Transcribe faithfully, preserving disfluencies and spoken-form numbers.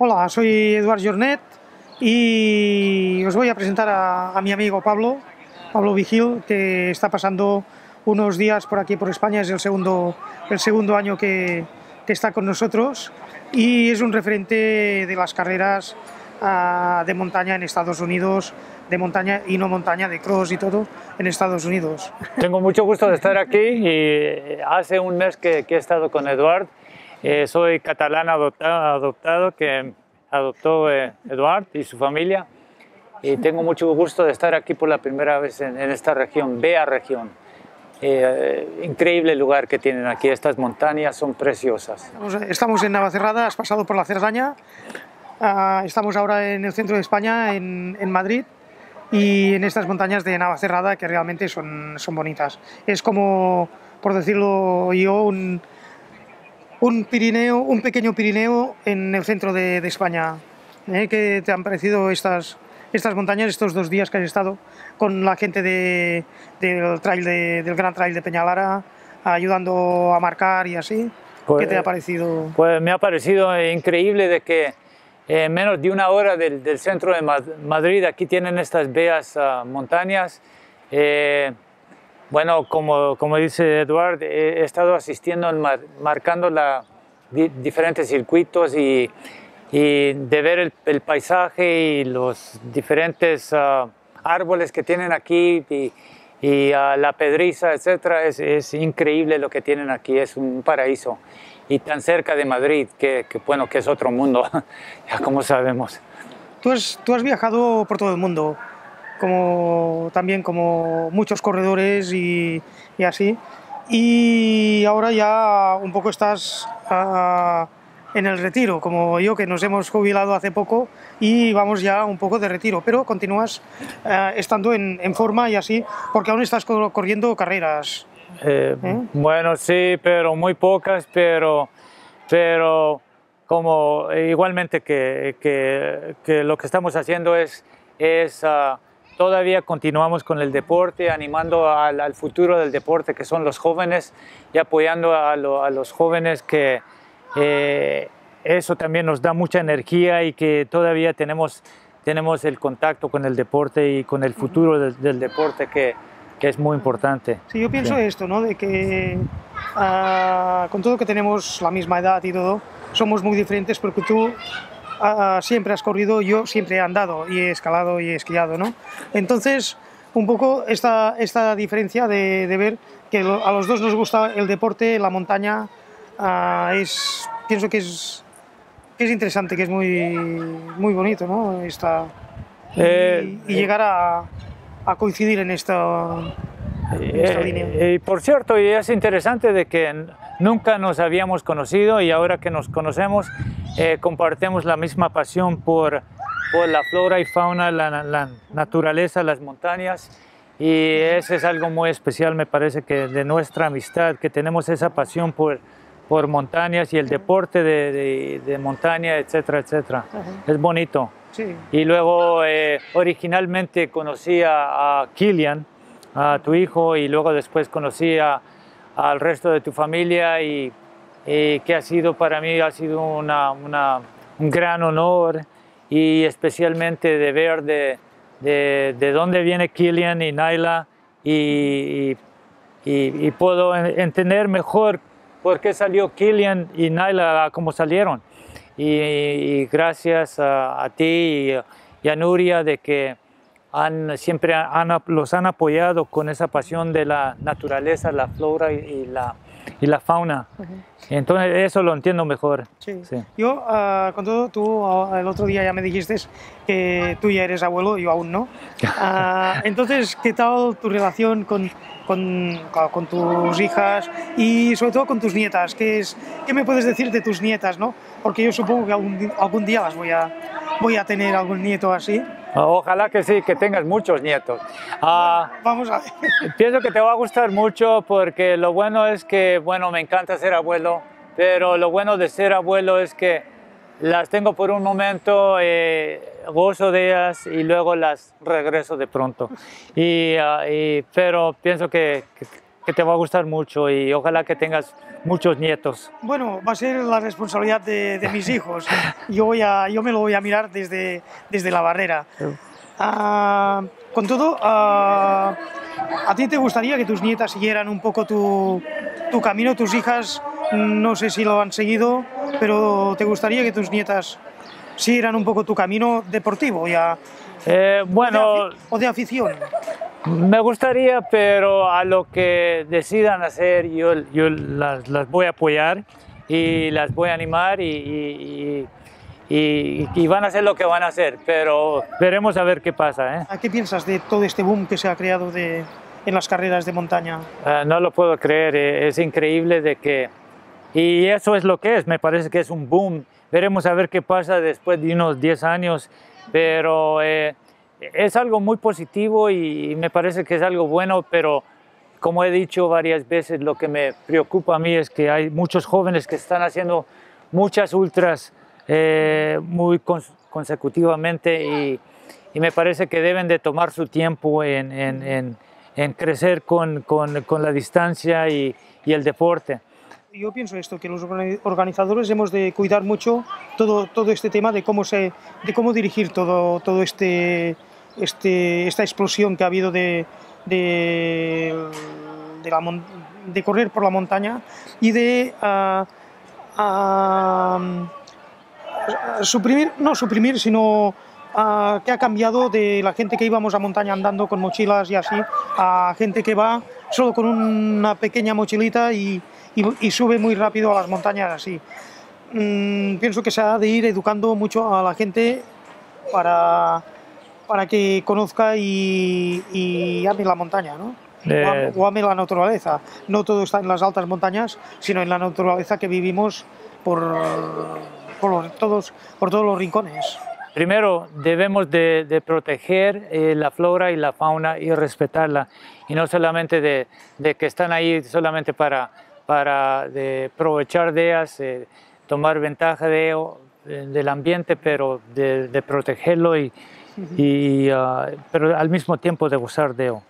Hola, soy Eduard Jornet y os voy a presentar a, a mi amigo Pablo, Pablo Vigil, que está pasando unos días por aquí, por España. Es el segundo, el segundo año que, que está con nosotros y es un referente de las carreras uh, de montaña en Estados Unidos, de montaña y no montaña, de cross y todo, en Estados Unidos. Tengo mucho gusto de estar aquí y hace un mes que, que he estado con Eduard. Eh, soy catalán adoptado, adoptado que adoptó eh, Eduard y su familia, y tengo mucho gusto de estar aquí por la primera vez en, en esta región, Bea región. Eh, increíble lugar que tienen aquí, estas montañas son preciosas. Estamos en Navacerrada, has pasado por la Cerdaña, uh, estamos ahora en el centro de España, en, en Madrid, y en estas montañas de Navacerrada que realmente son, son bonitas. Es como, por decirlo yo, un, un, Pirineo, un pequeño Pirineo en el centro de, de España. ¿Eh? ¿Qué te han parecido estas, estas montañas, estos dos días que has estado con la gente de, del, trail de, del Gran Trail de Peñalara, ayudando a marcar y así? Pues, ¿qué te ha parecido? Pues me ha parecido increíble de que Eh, menos de una hora del, del centro de Madrid, aquí tienen estas bellas uh, montañas. Eh, bueno, como, como dice Eduard, he estado asistiendo, en mar, marcando la, di, diferentes circuitos y, y de ver el, el paisaje y los diferentes uh, árboles que tienen aquí y, y uh, la pedriza, etcétera. Es, es increíble lo que tienen aquí, es un paraíso. Y tan cerca de Madrid, que, que bueno, que es otro mundo, ya como sabemos. Tú has, tú has viajado por todo el mundo, como, también como muchos corredores y, y así, y ahora ya un poco estás uh, en el retiro, como yo, que nos hemos jubilado hace poco y vamos ya un poco de retiro, pero continúas uh, estando en, en forma y así, porque aún estás corriendo carreras. Eh, ¿Eh? Bueno, sí, pero muy pocas, pero, pero como igualmente que, que, que lo que estamos haciendo es, es uh, todavía continuamos con el deporte, animando al, al futuro del deporte, que son los jóvenes, y apoyando a, lo, a los jóvenes, que eh, eso también nos da mucha energía y que todavía tenemos, tenemos el contacto con el deporte y con el futuro del, del deporte, que que es muy importante. Sí, yo pienso sí. esto, ¿no? De que uh, con todo que tenemos la misma edad y todo, somos muy diferentes porque tú uh, siempre has corrido, yo siempre he andado y he escalado y he esquiado, ¿no? Entonces, un poco esta, esta diferencia de, de ver que lo, a los dos nos gusta el deporte, la montaña, uh, es, pienso que es, que es interesante, que es muy, muy bonito, ¿no? Esta, y, eh, y llegar a... a coincidir en esta, en esta eh, línea. Y eh, por cierto, y es interesante de que nunca nos habíamos conocido y ahora que nos conocemos eh, compartimos la misma pasión por, por la flora y fauna, la, la naturaleza, las montañas, y ese es algo muy especial, me parece, que de nuestra amistad, que tenemos esa pasión por, por montañas y el deporte de, de, de montaña, etcétera, etcétera. Ajá. Es bonito. Sí. Y luego eh, originalmente conocí a, a Kílian, a tu hijo, y luego después conocí a, al resto de tu familia, y, y que ha sido para mí ha sido una, una, un gran honor, y especialmente de ver de, de, de dónde viene Kílian y Naila, y, y, y, y puedo entender mejor por qué salió Kílian y Naila como salieron. Y, y gracias a, a ti y, y a Nuria, de que han, siempre han, los han apoyado con esa pasión de la naturaleza, la flora y, y, la, y la fauna. Uh-huh. Entonces eso lo entiendo mejor. Sí. Sí. Yo, uh, con todo, tú uh, el otro día ya me dijiste que tú ya eres abuelo, yo aún no. Uh, entonces, ¿qué tal tu relación con, con, con tus hijas y sobre todo con tus nietas? ¿Qué, es, qué me puedes decir de tus nietas, no? Porque yo supongo que algún, algún día las voy a, voy a tener algún nieto así. Ojalá que sí, que tengas muchos nietos. Ah, Vamos a ver. Pienso que te va a gustar mucho, porque lo bueno es que, bueno, me encanta ser abuelo, pero lo bueno de ser abuelo es que las tengo por un momento, eh, gozo de ellas y luego las regreso de pronto. Y, uh, y, pero pienso que, que que te va a gustar mucho y ojalá que tengas muchos nietos. Bueno, va a ser la responsabilidad de, de mis hijos. Yo, voy a, yo me lo voy a mirar desde, desde la barrera. Ah, con todo, ah, ¿a ti te gustaría que tus nietas siguieran un poco tu, tu camino? Tus hijas, no sé si lo han seguido, pero ¿te gustaría que tus nietas siguieran un poco tu camino deportivo? Ya, eh, bueno, o de afición. Me gustaría, pero a lo que decidan hacer yo, yo las, las voy a apoyar y las voy a animar y, y, y, y van a hacer lo que van a hacer, pero veremos a ver qué pasa, ¿eh? ¿A qué piensas de todo este boom que se ha creado de, en las carreras de montaña? Uh, no lo puedo creer, es increíble de que... Y eso es lo que es, me parece que es un boom. Veremos a ver qué pasa después de unos diez años, pero... Eh, Es algo muy positivo y me parece que es algo bueno, pero como he dicho varias veces, lo que me preocupa a mí es que hay muchos jóvenes que están haciendo muchas ultras eh, muy cons consecutivamente y, y me parece que deben de tomar su tiempo en, en, en, en crecer con, con, con la distancia y, y el deporte. Yo pienso esto, que los organizadores hemos de cuidar mucho todo, todo este tema de cómo, se, de cómo dirigir todo, todo este, este, esta explosión que ha habido de, de, de, la, de correr por la montaña y de uh, uh, suprimir, no suprimir, sino uh, que ha cambiado de la gente que íbamos a montaña andando con mochilas y así, a gente que va solo con una pequeña mochilita y... Y, y sube muy rápido a las montañas así. Mm, pienso que se ha de ir educando mucho a la gente para, para que conozca y, y ame la montaña, ¿no? Eh... O, o ame la naturaleza. No todo está en las altas montañas, sino en la naturaleza que vivimos por, por, los, todos, por todos los rincones. Primero, debemos de, de proteger eh, la flora y la fauna y respetarla. Y no solamente de, de que están ahí solamente para... para de aprovechar de ellas, eh, tomar ventaja de, de, del ambiente, pero de, de protegerlo, y, uh-huh. y, uh, pero al mismo tiempo de gozar de ello.